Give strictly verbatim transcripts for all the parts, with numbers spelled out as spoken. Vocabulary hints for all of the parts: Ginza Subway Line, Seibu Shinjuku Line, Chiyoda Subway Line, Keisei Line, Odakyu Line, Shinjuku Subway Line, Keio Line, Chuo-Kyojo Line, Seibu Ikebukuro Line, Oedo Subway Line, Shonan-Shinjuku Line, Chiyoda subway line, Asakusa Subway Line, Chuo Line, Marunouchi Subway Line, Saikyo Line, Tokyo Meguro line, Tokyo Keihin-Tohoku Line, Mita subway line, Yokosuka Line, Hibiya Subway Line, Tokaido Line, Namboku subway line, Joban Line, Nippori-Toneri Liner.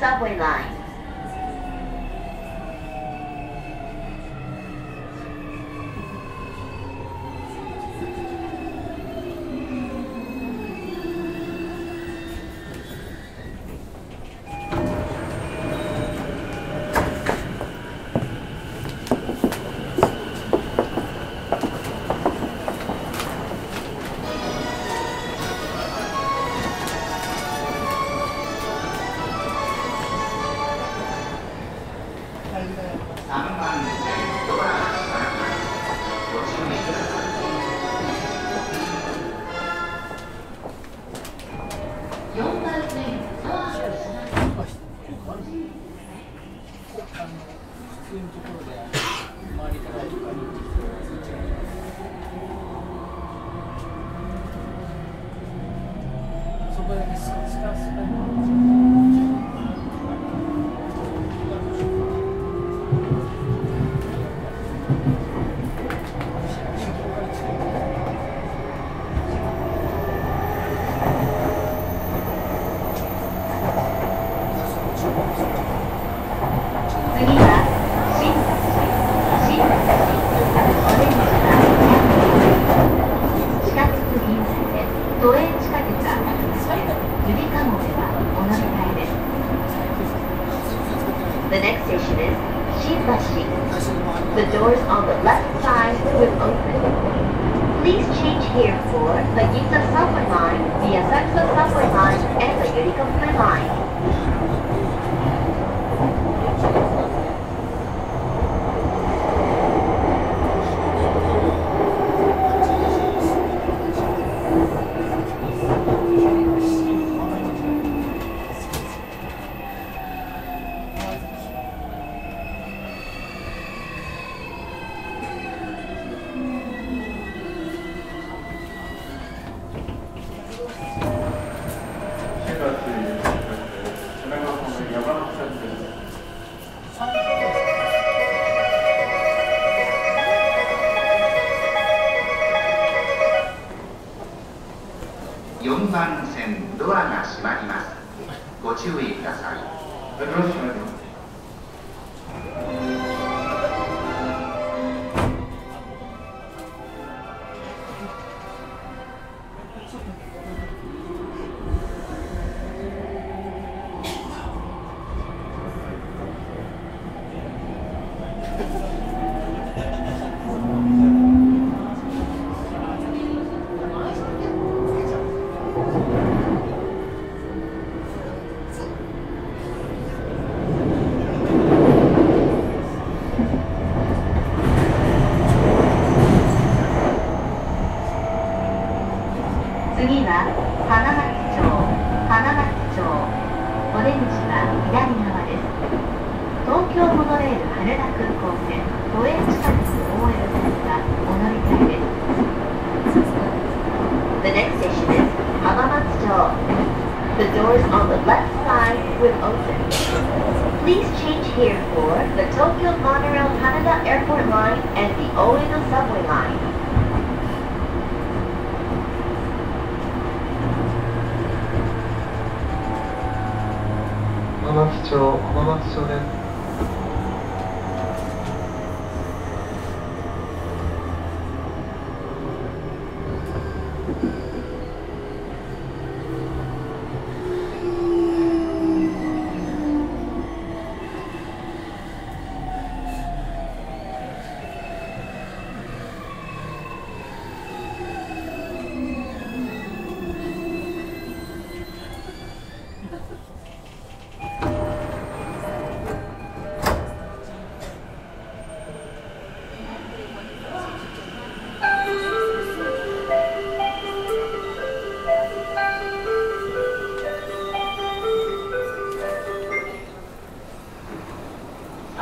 Subway line.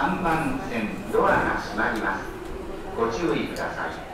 さんばん線ドアが閉まります。ご注意ください。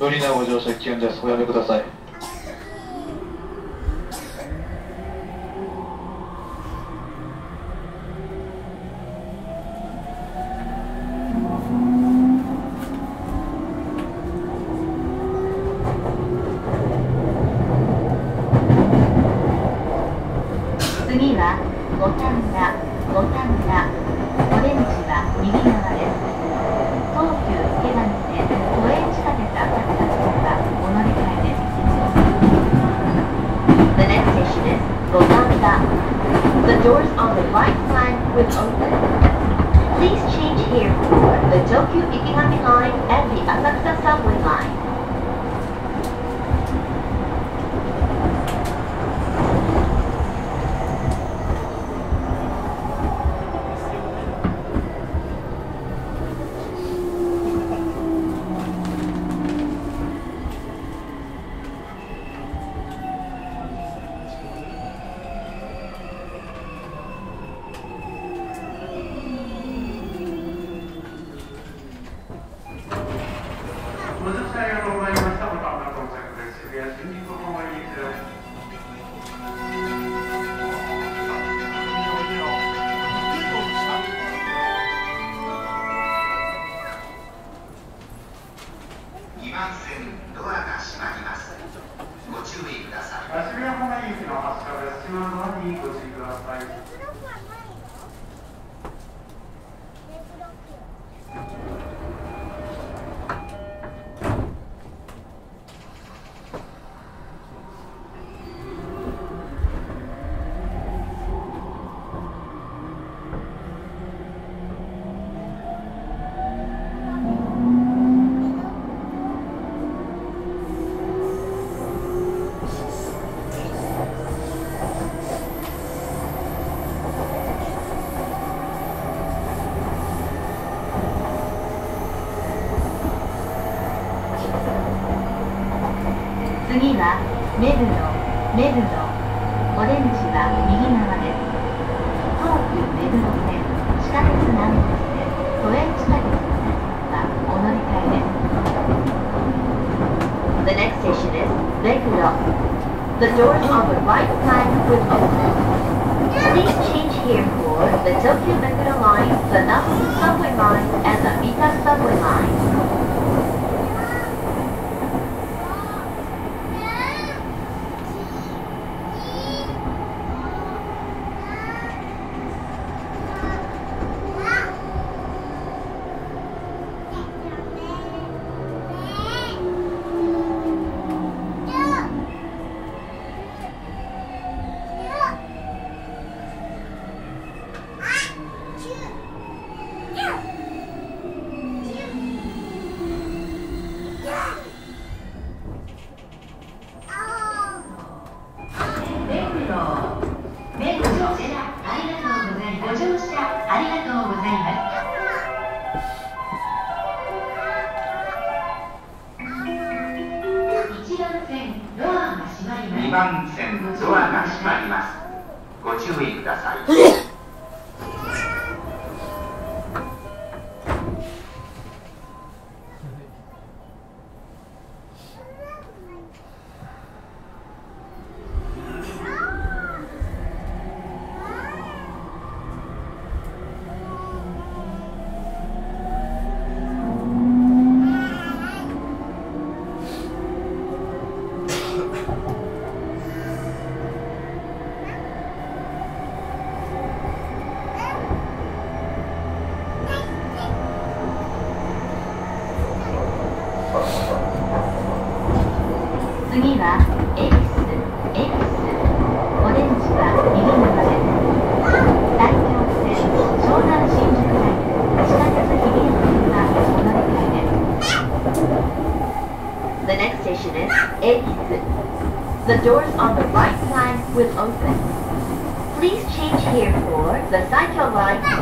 無理なご乗車危険です。おやめください。次は五反田、五反田、オレンジは右側です。東急池上The doors on the right flank will open. Please change here for the Tokyo Keihin-Tohoku Line and the Asakusa Subway Line. 次は目黒、目黒、オレンジは右側です。東急目黒線、地下鉄南部線、都営地下鉄はお乗り換えです。 The next station is 目黒。 The doors on the right side will open. Please change here for the Tokyo Meguro line, the Namboku subway line, and the Mita subway line.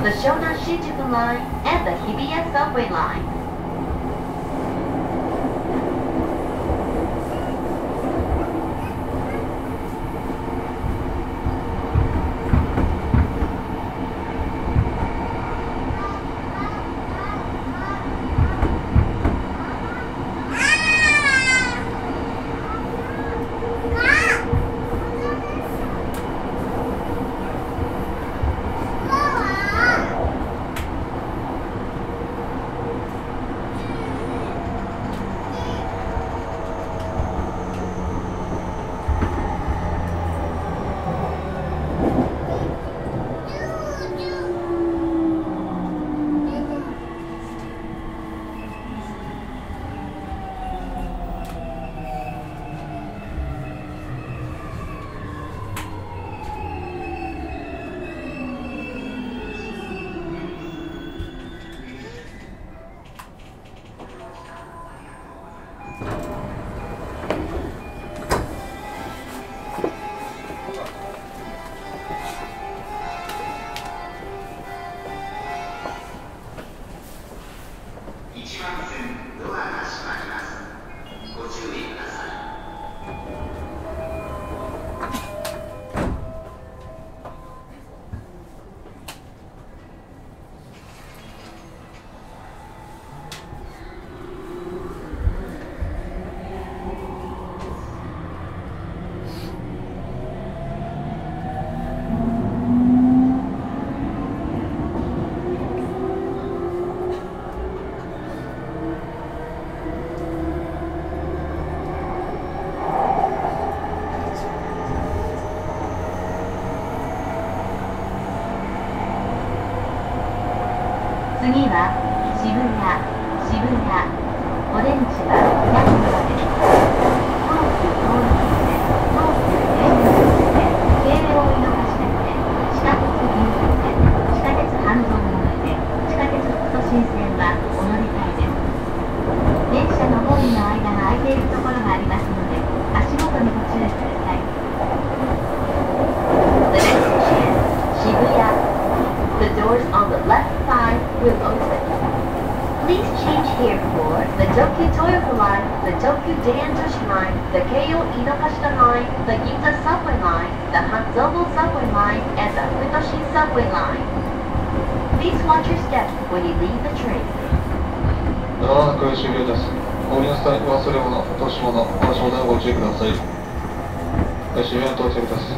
The Shonan-Shinjuku Line and the Hibiya Subway Line. The next station, Shibuya. The doors on the left side will open. Please change here for the Tokyo-Kyojo Line, the Tokyo-Dantoshi Line, the Keio Inokashita Line, the Ginza Subway Line, the Hanzobo Subway Line, and the Futoshi Subway Line. Please watch your step when you leave the train. ならなく終了です。降りの際に忘れ物、落とし物、他の商談をご注意ください。終了の到着です。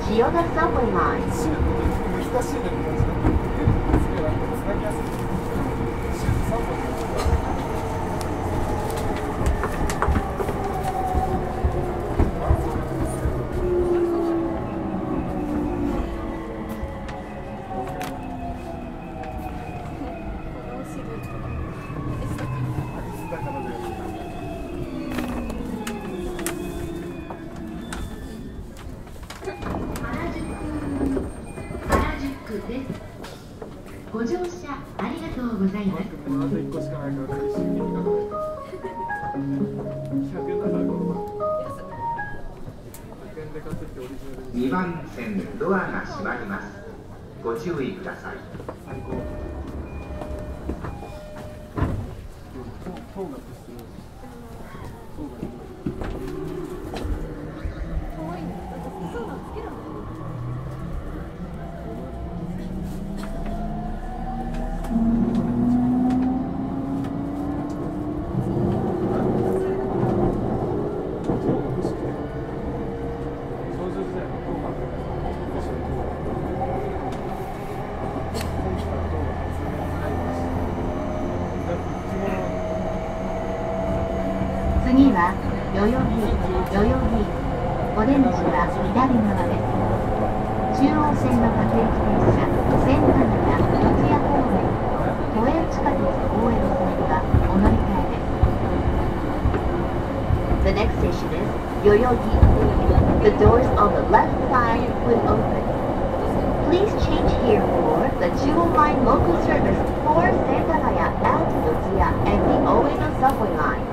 Chiyoda Subway Line. 中央線の各駅停車、線下中土屋方面、都営地下鉄大江戸線はお乗り換えです。 The next station is Yoyogi. The doors on the left side will open. Please change here for the Chuo Line local service for Setagaya and Totsuya and the Oedo Subway Line.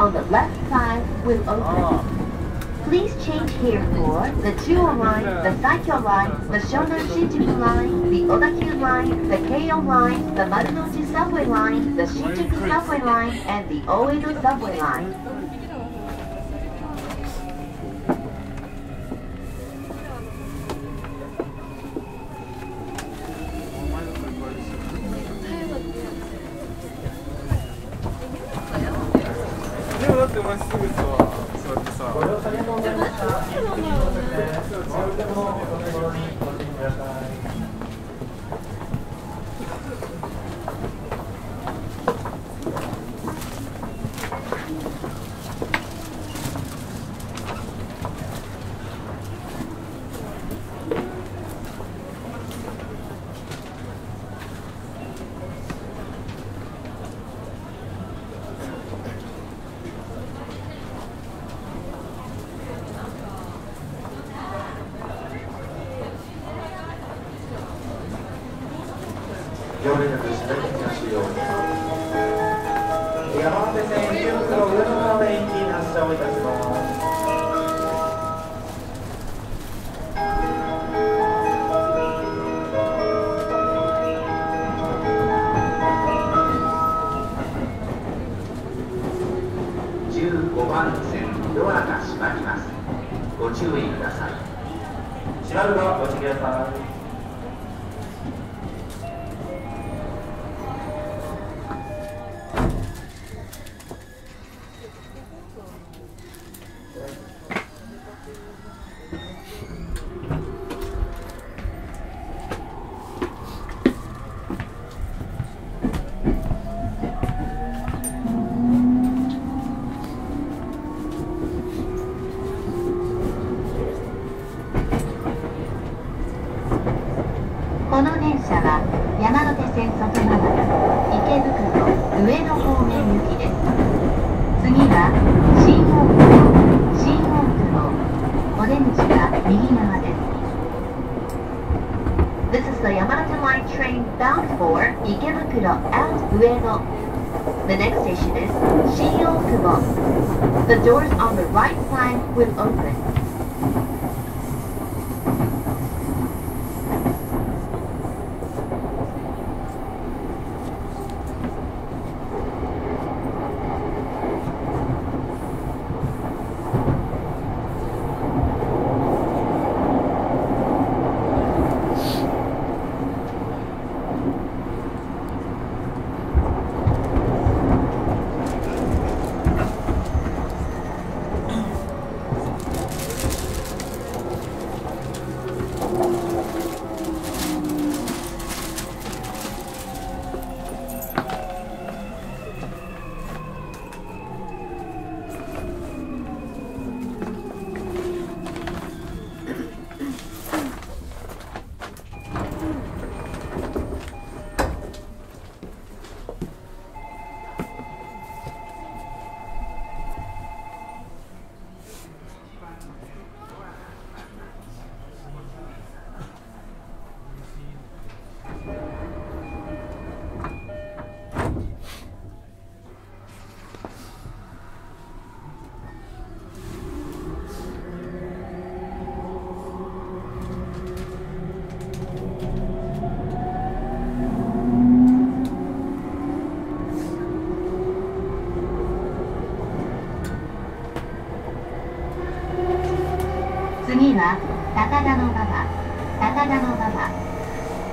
On the left side will open. Please change here for the Chuo Line, the Saikyo Line, the Shonan-Shinjuku Line, the Odakyu Line, the Keio Line, the Marunouchi Subway Line, the Shinjuku Subway Line, and the Oedo Subway Line.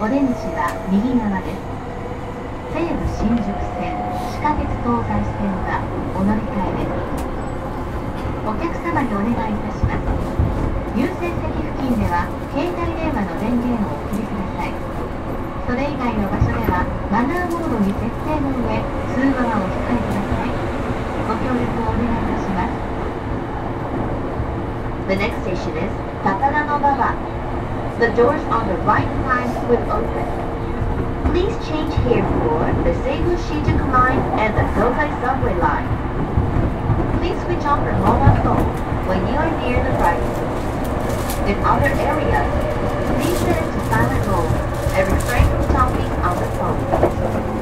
お出口は右側です。西武新宿線、地下鉄東西線はお乗り換えです。お客様にお願いいたします。優先席付近では携帯電話の電源をお切りください。それ以外の場所ではマナーモードに設定の上、通話はお控えください。ご協力をお願いいたします。 The next station is Takaranobawa. The doors on the right side will open. Please change here for the Seibu Shinjuku Line and the Tokaido Subway Line. Please switch off your mobile phone when you are near the right. In other areas, please set to silent mode and refrain from talking on the phone.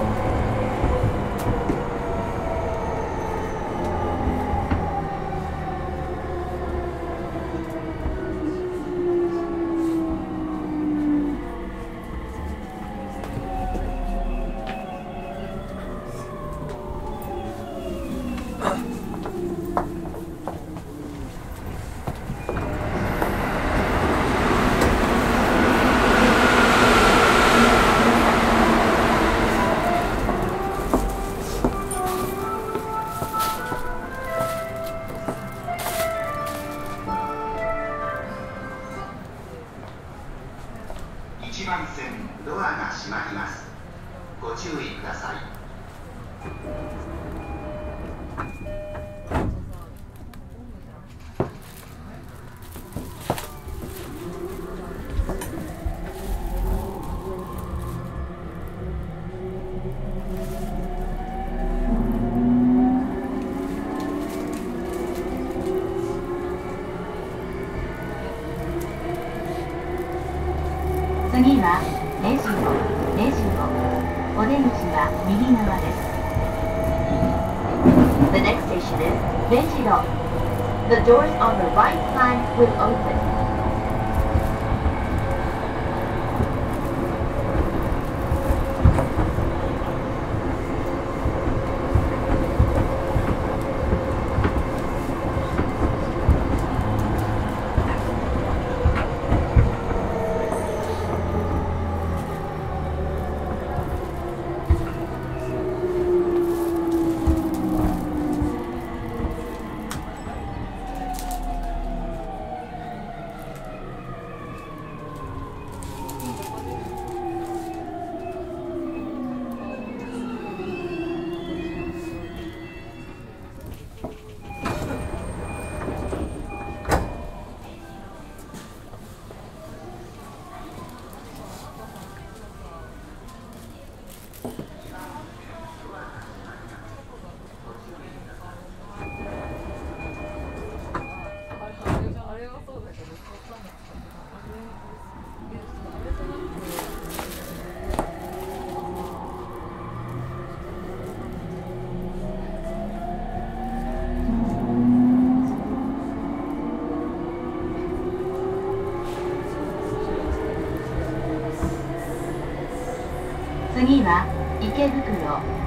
次は池袋、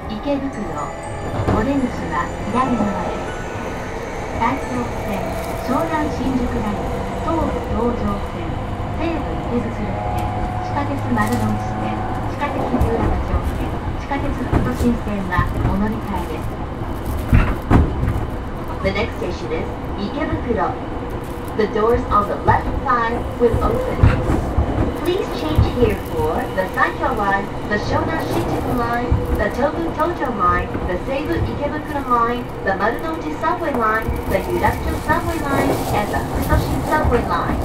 池袋、お出口は左側です。大東線、湘南新宿ライン、東武東上線、西武池袋線、地下鉄丸の内線、地下鉄有楽町線、地下鉄都心線はお乗り換えです。The next station is 池袋。The doors on the left side will open. Please change here for the Saikyo Line, the Shonan-Shinjuku Line, the Chuo-Kyojo Line, the Seibu Ikebukuro Line, the Marunouchi Subway Line, the Yokosuka Subway Line, and the Asakusa Subway Line.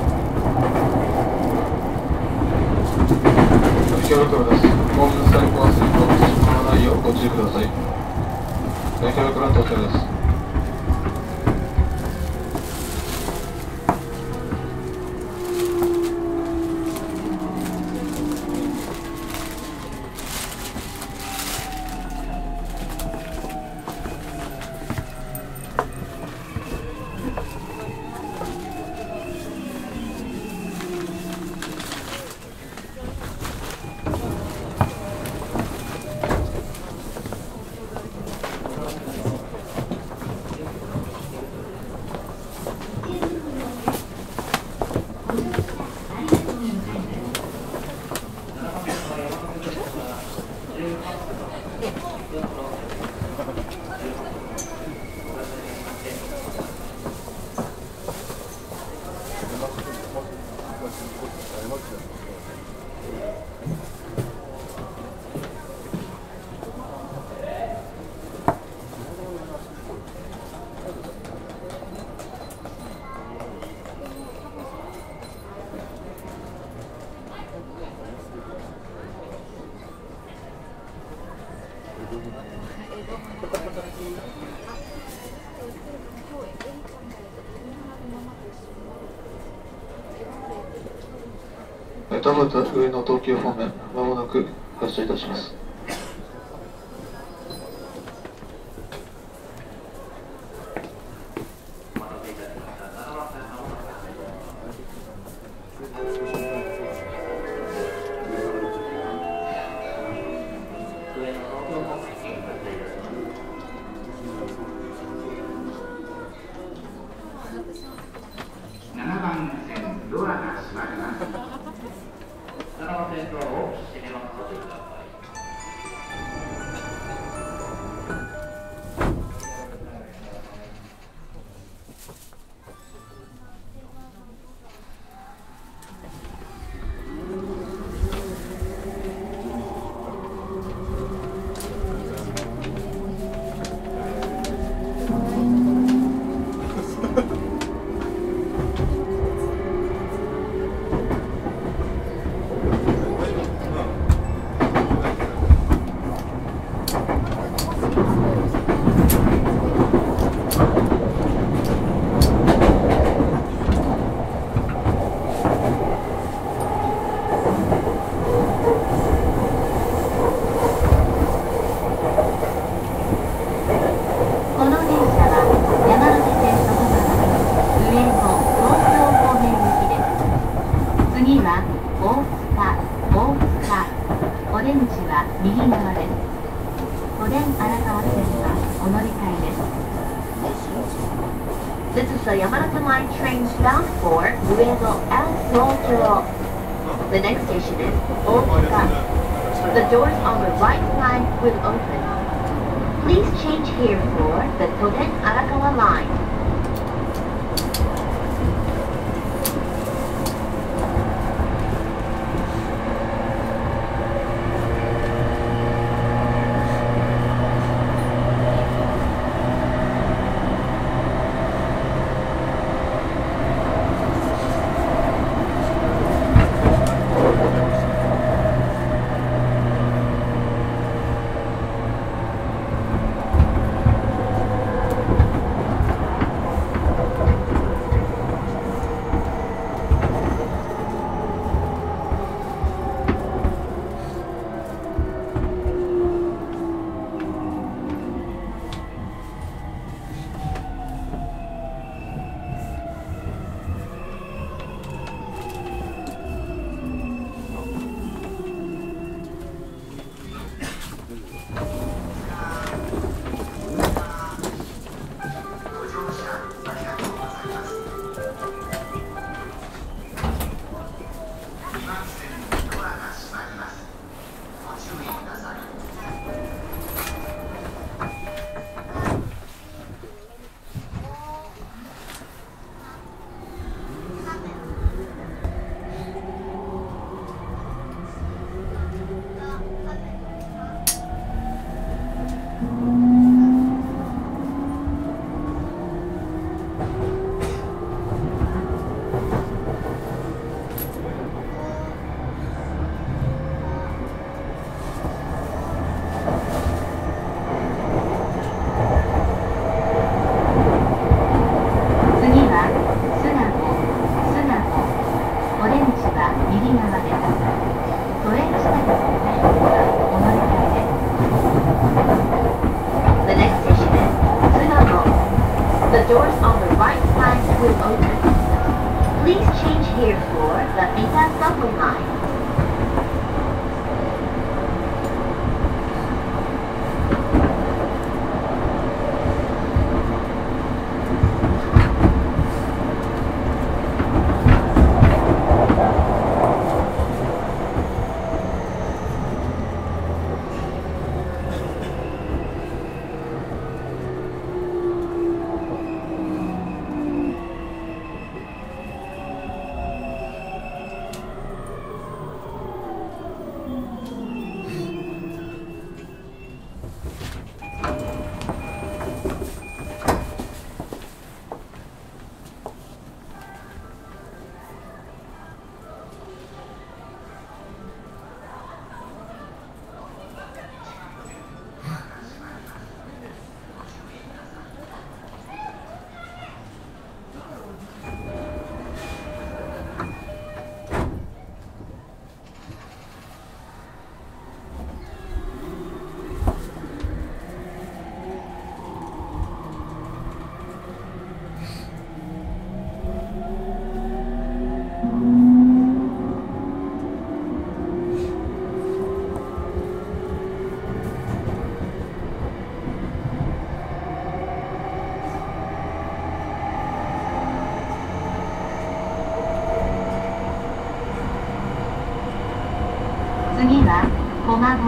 池袋です。ホーム最高は先行してしまわないようご注意ください。池袋到着です。ダブル上の東急方面、まもなく発車いたします。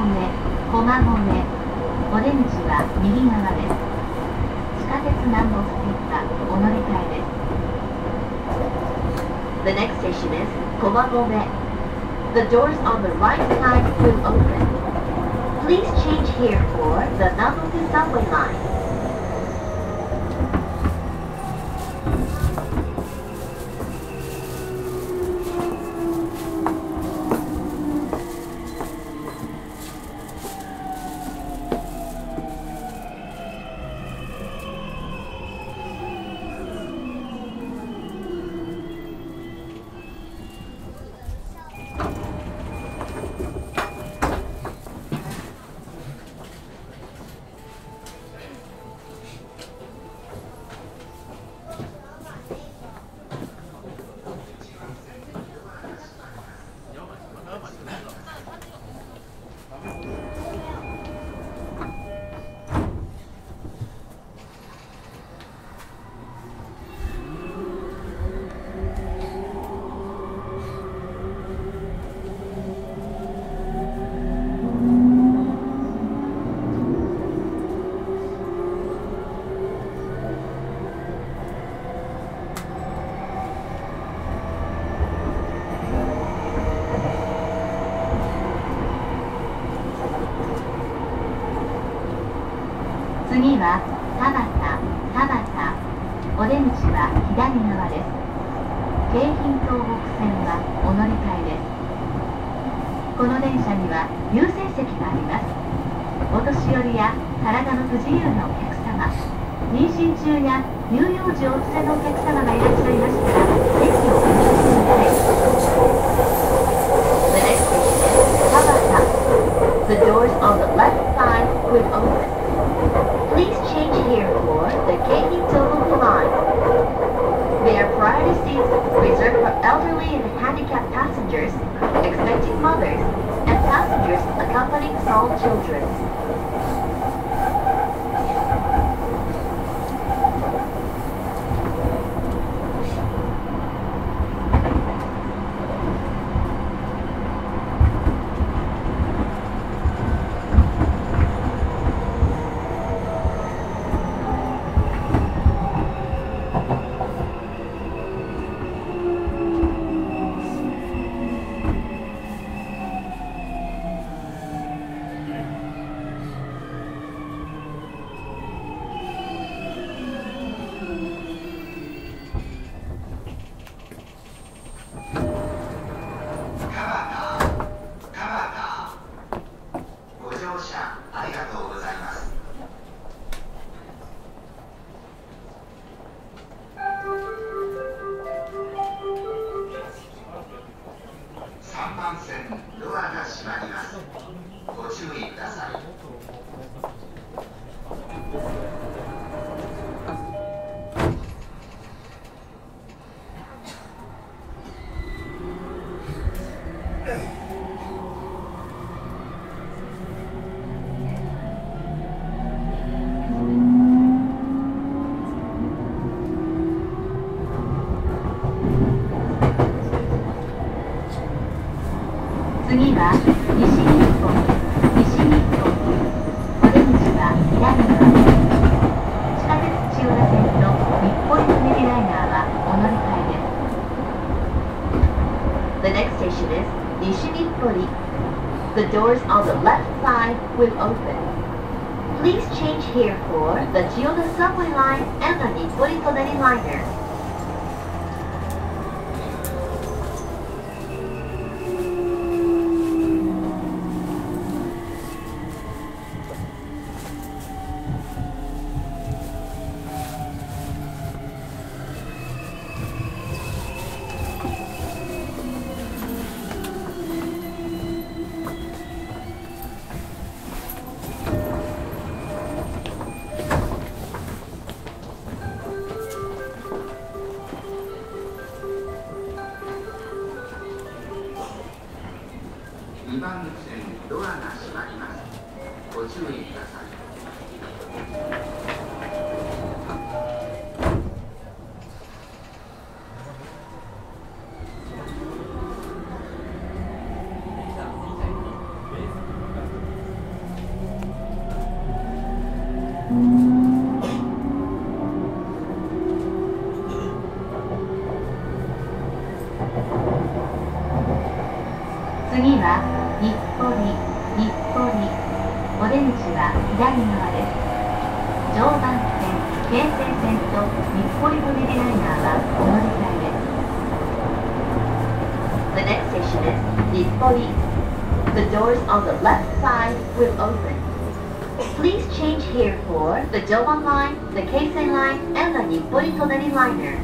米、駒込、オレンジは右側です。地下鉄南北線はお乗り換えです。The next station is Komagome. The doors on the right side will open. Please change here for the Namboku subway line.Doors on the left side will open. Please change here for the Chiyoda subway line and the Nippori-Toneri Liner. 次は日暮里、日暮里、お出口は左側です。常磐線、京成線とNippori-Toneri Linerはお乗り換えです。 The next station is Nippori. The doors on the left side will open. Please change here for the Joban Line, the Keisei Line, and the Nippori-Toneri Liner.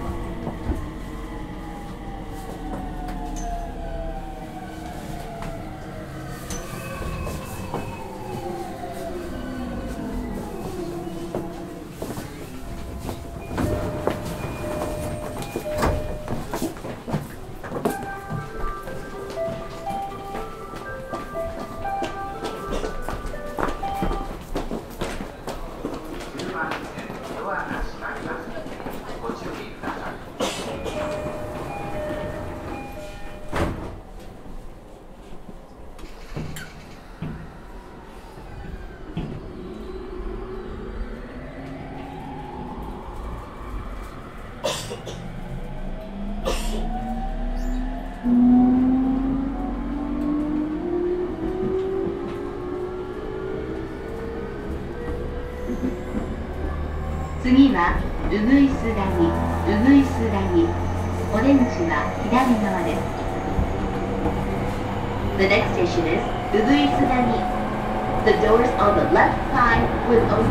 次はうぐいす谷、うぐいす谷。お出口は左側です。The next station is うぐいす谷。The doors on the left side will open.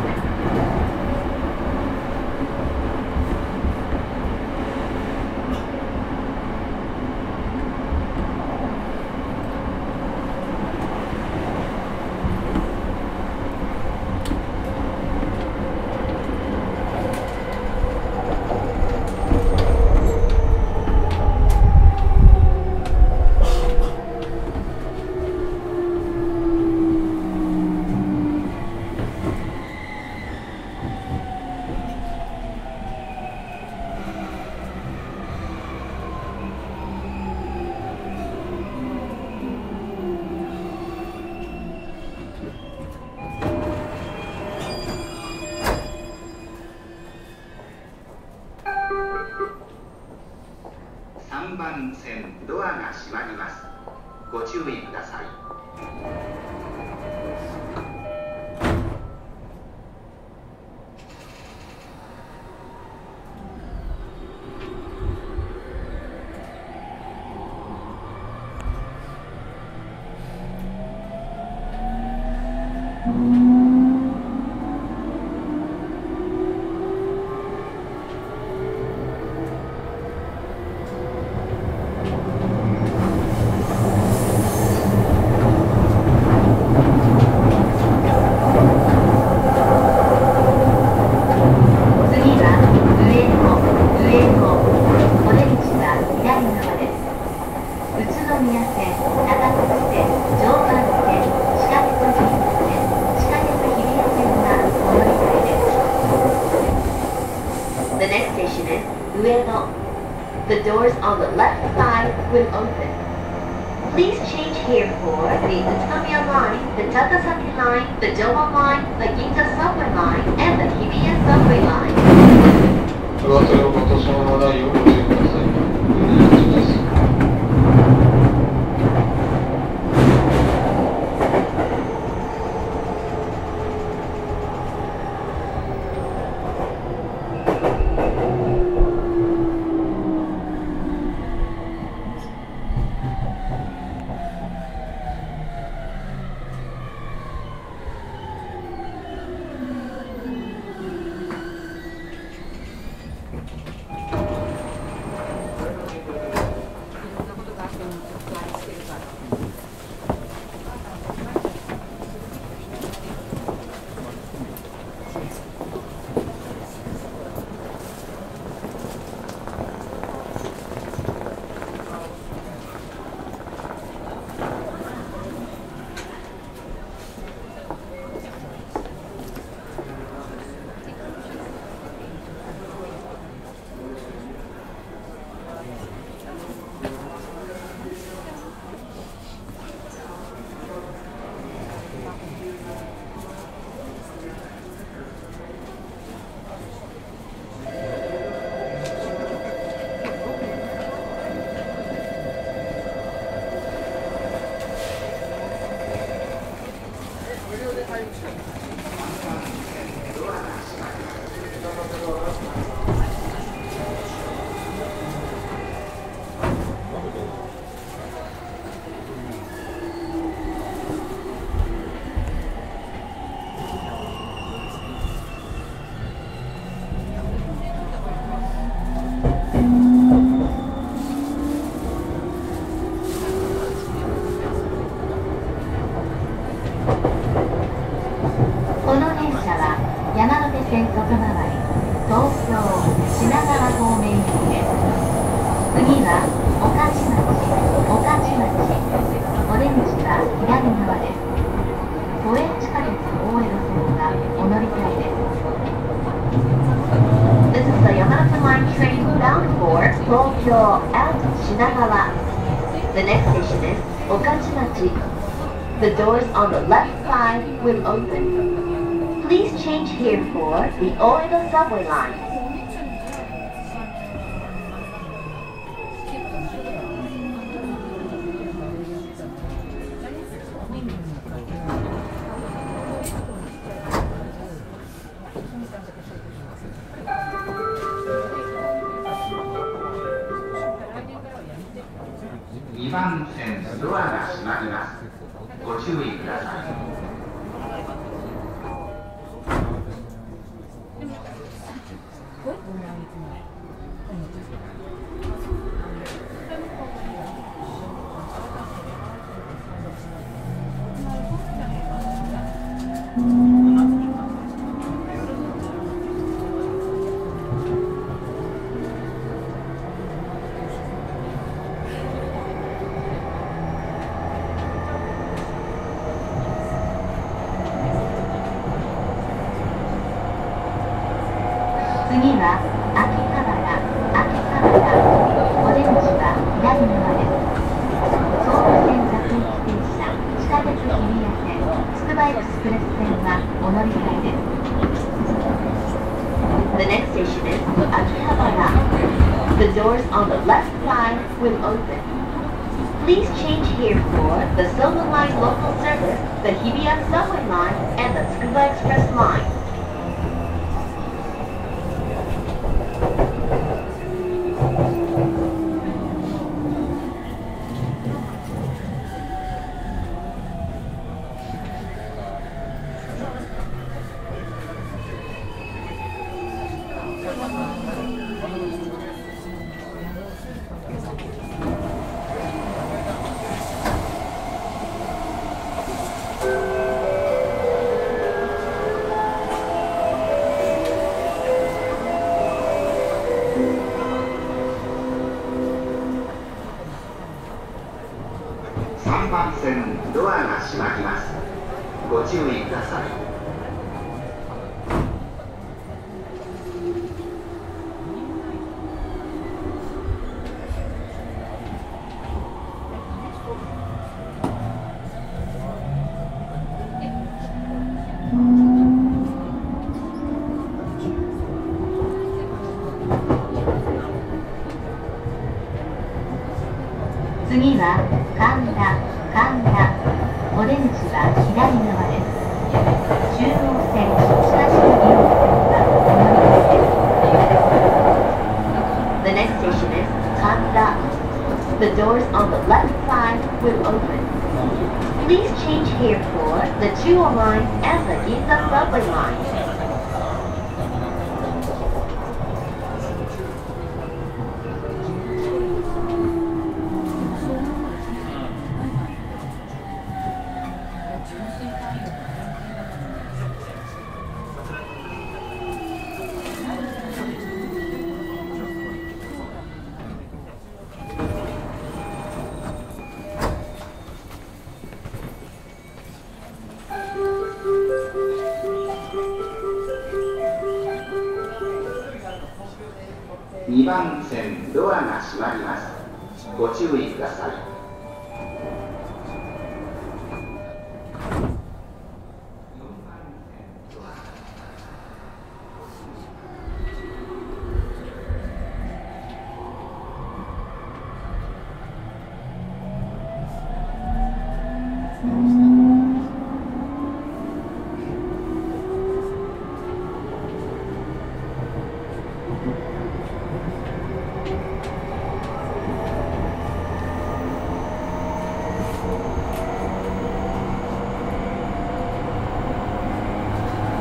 次は The doors on the left side will open. Please change here for the Oedo Subway Line.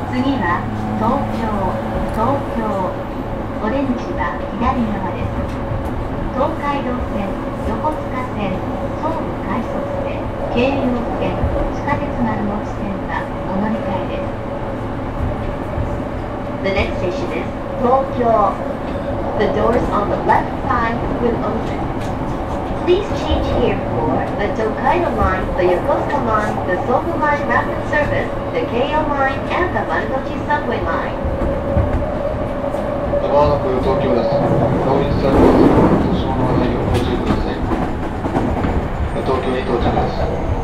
次は東京、東京、オレンジは左側です。東海道線、横須賀線、総武快速線、京葉線、地下鉄丸の内線はお乗り換えです。The next station is Tokyo. The doors on the left side will open. Please change here for the Tokaido Line, the Yokosuka Line, the Seibu Line Rapid Service, the Keio Line, and the Marunouchi Subway Line. The line of Tokyo is going to service. ご注意ください。東京に到着です。